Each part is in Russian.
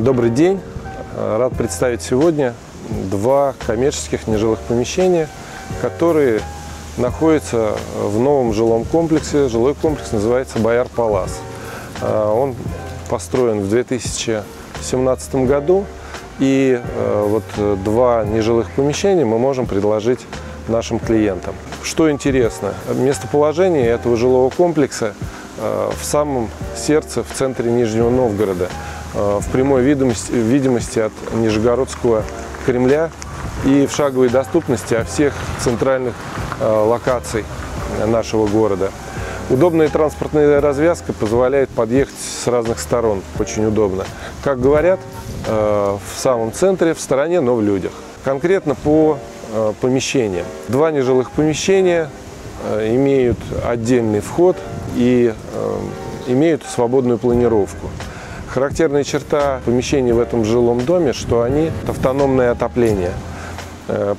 Добрый день! Рад представить сегодня два коммерческих нежилых помещения, которые находятся в новом жилом комплексе. Жилой комплекс называется «Бояр-Палас». Он построен в 2017 году, и вот два нежилых помещения мы можем предложить нашим клиентам. Что интересно, местоположение этого жилого комплекса в самом сердце, в центре Нижнего Новгорода, в прямой видимости от Нижегородского Кремля и в шаговой доступности от всех центральных локаций нашего города. Удобная транспортная развязка позволяет подъехать с разных сторон, очень удобно. Как говорят, в самом центре, в стороне, но в людях. Конкретно по помещениям. Два нежилых помещения имеют отдельный вход и имеют свободную планировку. Характерная черта помещений в этом жилом доме, что они автономное отопление.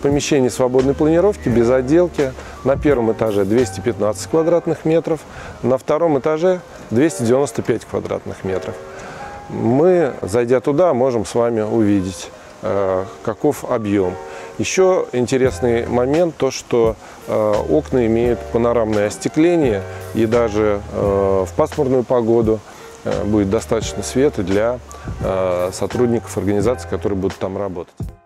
Помещение свободной планировки, без отделки. На первом этаже 215 квадратных метров, на втором этаже 295 квадратных метров. Мы, зайдя туда, можем с вами увидеть, каков объем. Еще интересный момент, то что окна имеют панорамное остекление, и даже в пасмурную погоду будет достаточно света для сотрудников организации, которые будут там работать.